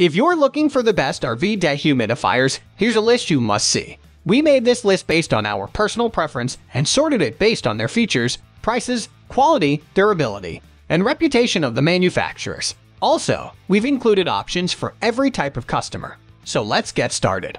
If you're looking for the best RV dehumidifiers, here's a list you must see. We made this list based on our personal preference and sorted it based on their features, prices, quality, durability, and reputation of the manufacturers. Also, we've included options for every type of customer. So let's get started.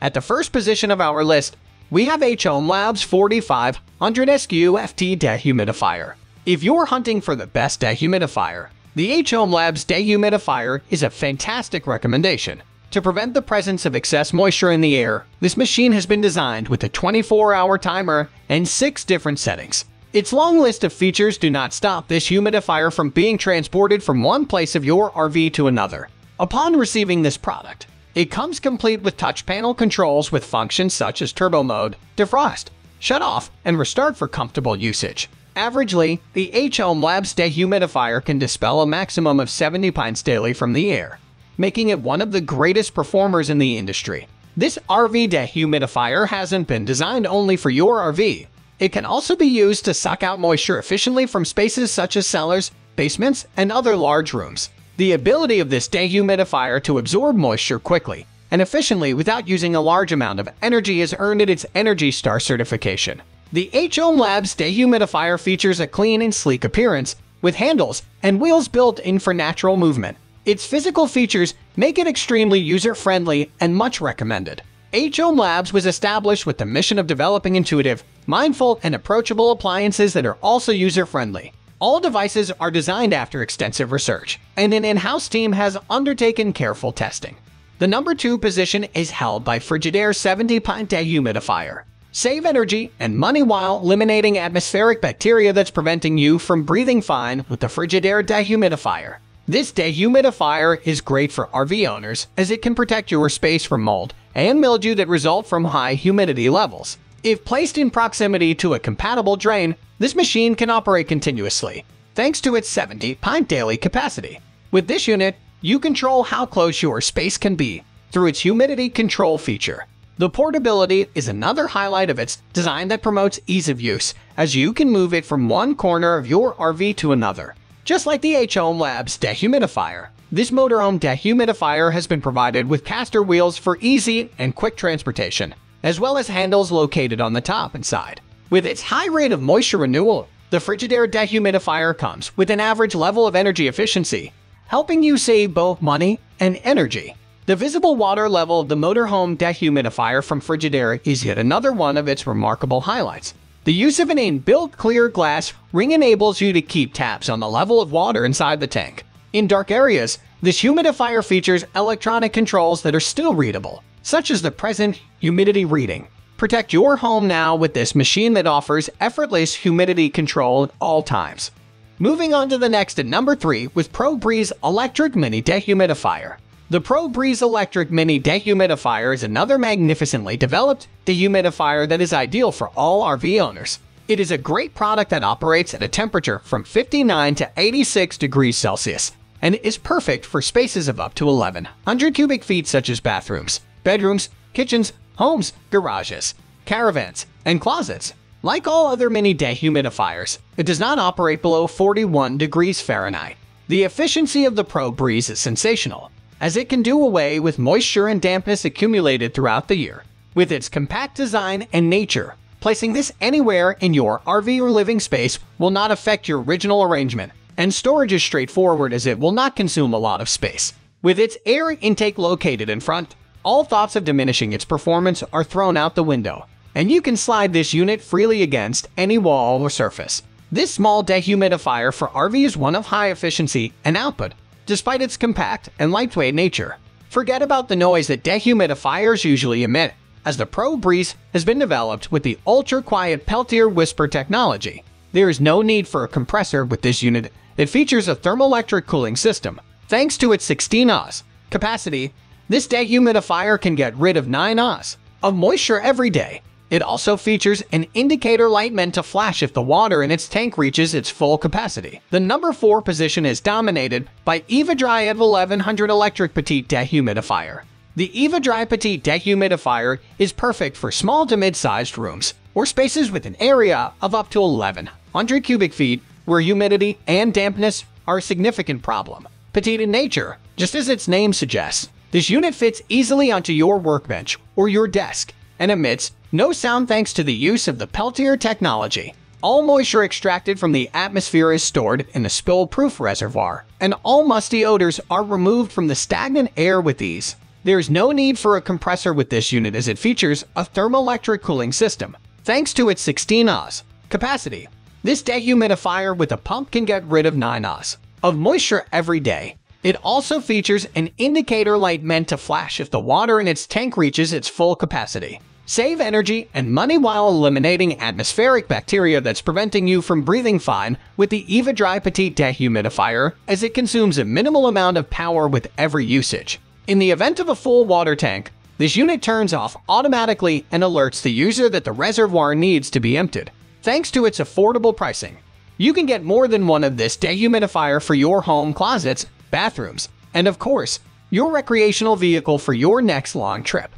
At the first position of our list, we have hOmeLabs 4500 SQFT dehumidifier. If you're hunting for the best dehumidifier, the hOmeLabs dehumidifier is a fantastic recommendation. To prevent the presence of excess moisture in the air, this machine has been designed with a 24-hour timer and 6 different settings. Its long list of features do not stop this humidifier from being transported from one place of your RV to another. Upon receiving this product, it comes complete with touch panel controls with functions such as turbo mode, defrost, shut off, and restart for comfortable usage. Averagely, the hOmeLabs dehumidifier can dispel a maximum of 70 pints daily from the air, making it one of the greatest performers in the industry. This RV dehumidifier hasn't been designed only for your RV. It can also be used to suck out moisture efficiently from spaces such as cellars, basements, and other large rooms. The ability of this dehumidifier to absorb moisture quickly and efficiently without using a large amount of energy has earned it its ENERGY STAR certification. The hOmeLabs dehumidifier features a clean and sleek appearance, with handles and wheels built in for natural movement. Its physical features make it extremely user-friendly and much recommended. hOmeLabs was established with the mission of developing intuitive, mindful, and approachable appliances that are also user-friendly. All devices are designed after extensive research, and an in-house team has undertaken careful testing. The number 2 position is held by Frigidaire 70-pint dehumidifier. Save energy and money while eliminating atmospheric bacteria that's preventing you from breathing fine with the Frigidaire dehumidifier. This dehumidifier is great for RV owners as it can protect your space from mold and mildew that result from high humidity levels. If placed in proximity to a compatible drain, this machine can operate continuously, thanks to its 70-pint daily capacity. With this unit, you control how close your space can be through its humidity control feature. The portability is another highlight of its design that promotes ease of use, as you can move it from one corner of your RV to another. Just like the hOmeLabs dehumidifier, this motorhome dehumidifier has been provided with caster wheels for easy and quick transportation, as well as handles located on the top and side. With its high rate of moisture renewal, the Frigidaire dehumidifier comes with an average level of energy efficiency, helping you save both money and energy. The visible water level of the motorhome dehumidifier from Frigidaire is yet another one of its remarkable highlights. The use of an inbuilt clear glass ring enables you to keep tabs on the level of water inside the tank. In dark areas, this humidifier features electronic controls that are still readable, such as the present humidity reading. Protect your home now with this machine that offers effortless humidity control at all times. Moving on to the next at number 3 with Pro Breeze Electric Mini Dehumidifier. The Pro Breeze Electric Mini Dehumidifier is another magnificently developed dehumidifier that is ideal for all RV owners. It is a great product that operates at a temperature from 59 to 86 degrees Celsius and is perfect for spaces of up to 1,100 cubic feet such as bathrooms, bedrooms, kitchens, homes, garages, caravans, and closets. Like all other mini dehumidifiers, it does not operate below 41 degrees Fahrenheit. The efficiency of the Pro Breeze is sensational, as it can do away with moisture and dampness accumulated throughout the year. With its compact design and nature, placing this anywhere in your RV or living space will not affect your original arrangement, and storage is straightforward as it will not consume a lot of space. With its air intake located in front, all thoughts of diminishing its performance are thrown out the window, and you can slide this unit freely against any wall or surface. This small dehumidifier for RV is one of high efficiency and output, despite its compact and lightweight nature. Forget about the noise that dehumidifiers usually emit, as the Pro Breeze has been developed with the ultra-quiet Peltier Whisper technology. There is no need for a compressor with this unit. It features a thermoelectric cooling system. Thanks to its 16 Ohms capacity, this dehumidifier can get rid of 9 Ohms of moisture every day. It also features an indicator light meant to flash if the water in its tank reaches its full capacity. The number 4 position is dominated by Eva-Dry at 1100 Electric Petite Dehumidifier. The Eva-Dry Petite Dehumidifier is perfect for small to mid-sized rooms, or spaces with an area of up to 1,100 cubic feet where humidity and dampness are a significant problem. Petite in nature, just as its name suggests, this unit fits easily onto your workbench or your desk and emits no sound thanks to the use of the Peltier technology. All moisture extracted from the atmosphere is stored in the spill-proof reservoir, and all musty odors are removed from the stagnant air with these. There is no need for a compressor with this unit as it features a thermoelectric cooling system. Thanks to its 16 Ahs capacity, this dehumidifier with a pump can get rid of 9 Ahs of moisture every day. It also features an indicator light meant to flash if the water in its tank reaches its full capacity. Save energy and money while eliminating atmospheric bacteria that's preventing you from breathing fine with the Eva-Dry Petite Dehumidifier, as it consumes a minimal amount of power with every usage. In the event of a full water tank, this unit turns off automatically and alerts the user that the reservoir needs to be emptied. Thanks to its affordable pricing, you can get more than one of this dehumidifier for your home closets, bathrooms, and of course, your recreational vehicle for your next long trip.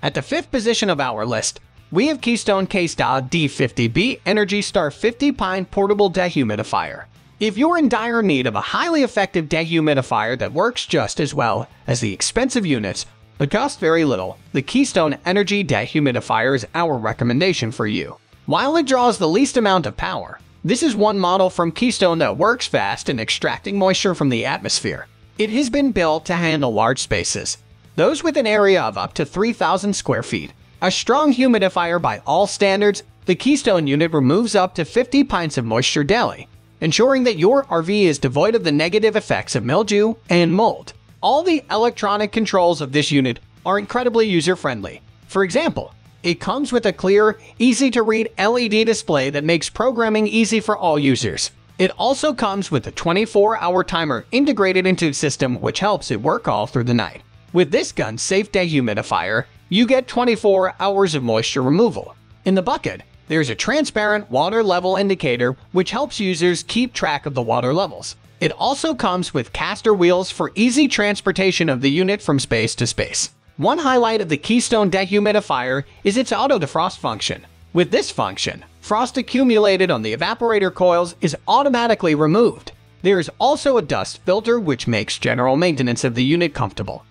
At the 5th position of our list, we have Keystone K-Style D50B Energy Star 50 Pine Portable Dehumidifier. If you're in dire need of a highly effective dehumidifier that works just as well as the expensive units but costs very little, the Keystone Energy Dehumidifier is our recommendation for you. While it draws the least amount of power, this is one model from Keystone that works fast in extracting moisture from the atmosphere. It has been built to handle large spaces, those with an area of up to 3,000 square feet. A strong humidifier by all standards, the Keystone unit removes up to 50 pints of moisture daily, ensuring that your RV is devoid of the negative effects of mildew and mold. All the electronic controls of this unit are incredibly user-friendly. For example, it comes with a clear, easy-to-read LED display that makes programming easy for all users. It also comes with a 24-hour timer integrated into the system, which helps it work all through the night. With this gun-safe dehumidifier, you get 24 hours of moisture removal. In the bucket, there's a transparent water level indicator which helps users keep track of the water levels. It also comes with caster wheels for easy transportation of the unit from space to space. One highlight of the Keystone dehumidifier is its auto-defrost function. With this function, frost accumulated on the evaporator coils is automatically removed. There is also a dust filter which makes general maintenance of the unit comfortable.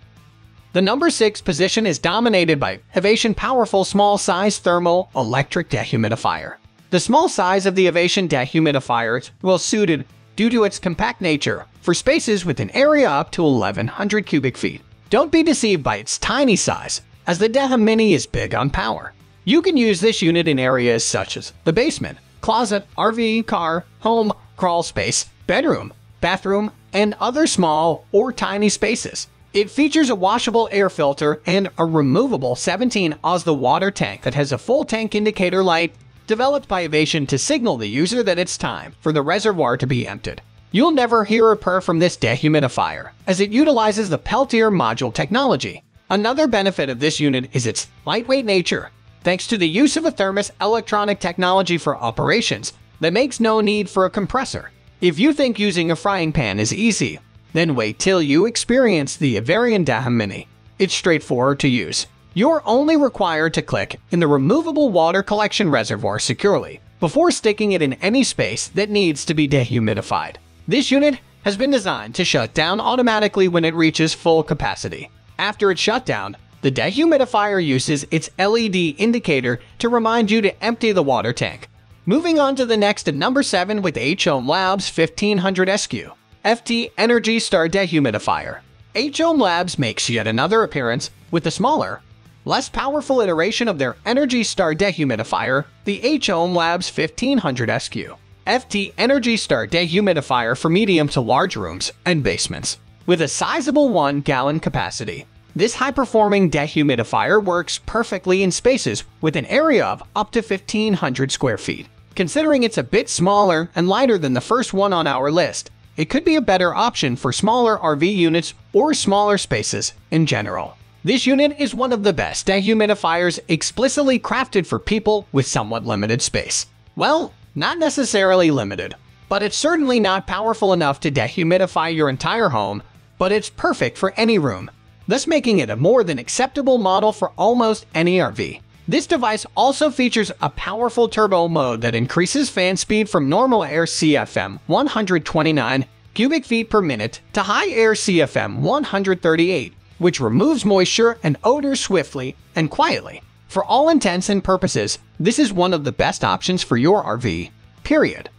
The number 6 position is dominated by Ivation Powerful Small Size Thermal Electric Dehumidifier. The small size of the Ivation dehumidifier is well suited due to its compact nature for spaces with an area up to 1,100 cubic feet. Don't be deceived by its tiny size, as the Dehu Mini is big on power. You can use this unit in areas such as the basement, closet, RV, car, home, crawl space, bedroom, bathroom, and other small or tiny spaces. It features a washable air filter and a removable 17 Ahs the water tank that has a full tank indicator light developed by Ivation to signal the user that it's time for the reservoir to be emptied. You'll never hear a purr from this dehumidifier, as it utilizes the Peltier module technology. Another benefit of this unit is its lightweight nature, thanks to the use of a thermos electronic technology for operations that makes no need for a compressor. If you think using a frying pan is easy, then wait till you experience the Ivation Dehu Mini. It's straightforward to use. You're only required to click in the removable water collection reservoir securely before sticking it in any space that needs to be dehumidified. This unit has been designed to shut down automatically when it reaches full capacity. After its shutdown, the dehumidifier uses its LED indicator to remind you to empty the water tank. Moving on to the next at number 7 with hOmeLabs 1500 SQ. FT Energy Star Dehumidifier. hOmeLabs makes yet another appearance with a smaller, less powerful iteration of their Energy Star dehumidifier, the hOmeLabs 1500 SQ. FT Energy Star dehumidifier for medium to large rooms and basements. With a sizable 1-gallon capacity, this high-performing dehumidifier works perfectly in spaces with an area of up to 1,500 square feet. Considering it's a bit smaller and lighter than the first one on our list, it could be a better option for smaller RV units or smaller spaces in general. This unit is one of the best dehumidifiers explicitly crafted for people with somewhat limited space. Well, not necessarily limited, but it's certainly not powerful enough to dehumidify your entire home, but it's perfect for any room, thus making it a more than acceptable model for almost any RV. This device also features a powerful turbo mode that increases fan speed from normal air CFM 129 cubic feet per minute to high air CFM 138, which removes moisture and odor swiftly and quietly. For all intents and purposes, this is one of the best options for your RV, period.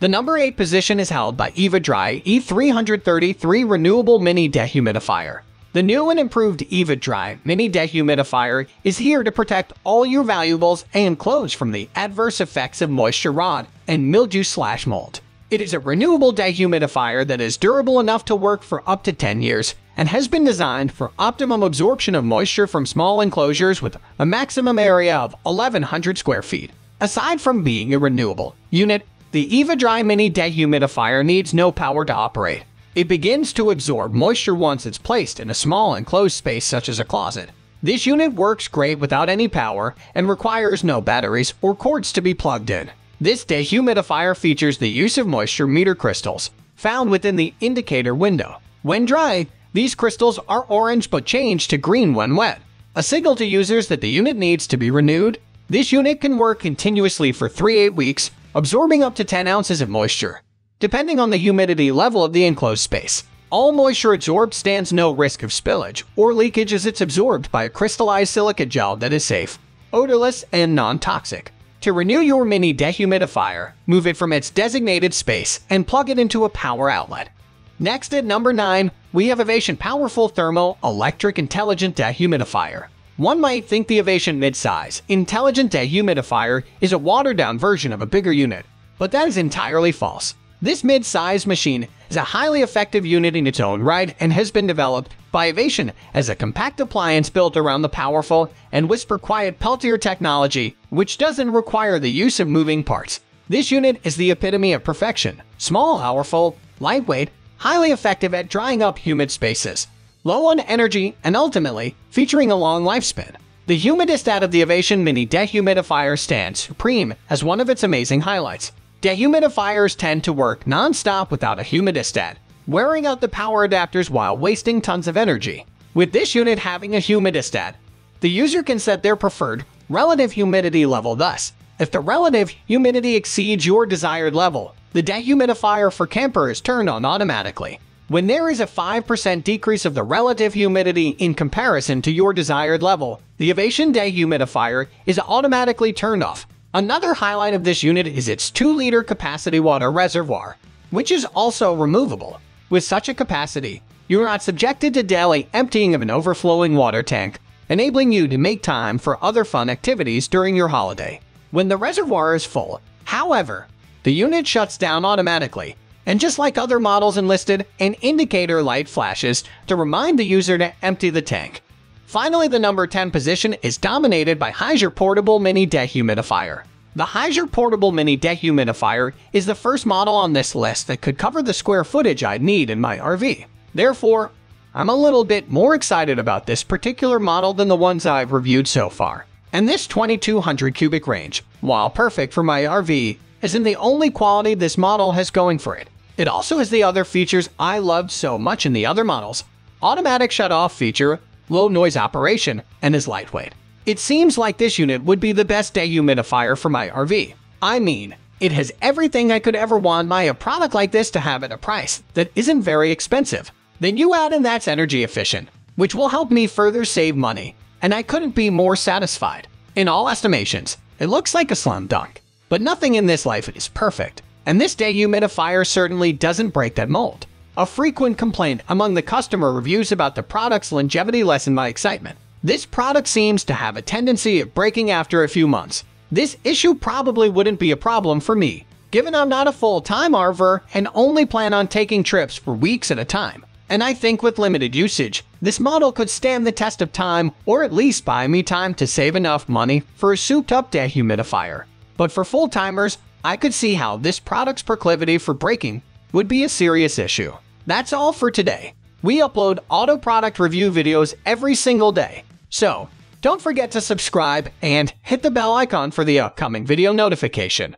The number 8 position is held by Eva-Dry E333 Renewable Mini Dehumidifier. The new and improved Eva-Dry Mini Dehumidifier is here to protect all your valuables and clothes from the adverse effects of moisture, rot, and mildew/mold. It is a renewable dehumidifier that is durable enough to work for up to 10 years and has been designed for optimum absorption of moisture from small enclosures with a maximum area of 1,100 square feet. Aside from being a renewable unit, the Eva-Dry Mini Dehumidifier needs no power to operate. It begins to absorb moisture once it's placed in a small enclosed space such as a closet. This unit works great without any power and requires no batteries or cords to be plugged in. This dehumidifier features the use of moisture meter crystals found within the indicator window. When dry, these crystals are orange but change to green when wet, a signal to users that the unit needs to be renewed. This unit can work continuously for 3 to 8 weeks, absorbing up to 10 ounces of moisture, depending on the humidity level of the enclosed space. All moisture absorbed stands no risk of spillage or leakage as it's absorbed by a crystallized silica gel that is safe, odorless, and non-toxic. To renew your mini dehumidifier, move it from its designated space and plug it into a power outlet. Next at number 9, we have Ivation Powerful Thermal Electric Intelligent Dehumidifier. One might think the Ivation Midsize Intelligent Dehumidifier is a watered-down version of a bigger unit, but that is entirely false. This mid-size machine is a highly effective unit in its own right and has been developed by Ivation as a compact appliance built around the powerful and whisper-quiet Peltier technology, which doesn't require the use of moving parts. This unit is the epitome of perfection: small, powerful, lightweight, highly effective at drying up humid spaces, low on energy, and ultimately featuring a long lifespan. The humidistat of the Ivation Mini Dehumidifier stands supreme as one of its amazing highlights. Dehumidifiers tend to work non-stop without a humidistat, wearing out the power adapters while wasting tons of energy. With this unit having a humidistat, the user can set their preferred relative humidity level. Thus, if the relative humidity exceeds your desired level, the dehumidifier for camper is turned on automatically. When there is a 5% decrease of the relative humidity in comparison to your desired level, the Ivation dehumidifier is automatically turned off. Another highlight of this unit is its 2-liter capacity water reservoir, which is also removable. With such a capacity, you are not subjected to daily emptying of an overflowing water tank, enabling you to make time for other fun activities during your holiday. When the reservoir is full, however, the unit shuts down automatically, and just like other models enlisted, an indicator light flashes to remind the user to empty the tank. Finally, the number 10 position is dominated by Hysure Portable Mini Dehumidifier. The Hysure Portable Mini Dehumidifier is the first model on this list that could cover the square footage I'd need in my RV. Therefore, I'm a little bit more excited about this particular model than the ones I've reviewed so far. And this 2200 cubic range, while perfect for my RV, isn't the only quality this model has going for it. It also has the other features I loved so much in the other models: automatic shut-off feature, low noise operation, and is lightweight. It seems like this unit would be the best dehumidifier for my RV. I mean, it has everything I could ever want my a product like this to have at a price that isn't very expensive. Then you add in that's energy efficient, which will help me further save money, and I couldn't be more satisfied. In all estimations, it looks like a slam dunk. But nothing in this life is perfect, and this dehumidifier certainly doesn't break that mold. A frequent complaint among the customer reviews about the product's longevity lessened my excitement. This product seems to have a tendency of breaking after a few months. This issue probably wouldn't be a problem for me, given I'm not a full-time RVer and only plan on taking trips for weeks at a time. And I think with limited usage, this model could stand the test of time, or at least buy me time to save enough money for a souped-up dehumidifier. But for full-timers, I could see how this product's proclivity for breaking would be a serious issue. That's all for today. We upload auto product review videos every single day, so don't forget to subscribe and hit the bell icon for the upcoming video notification.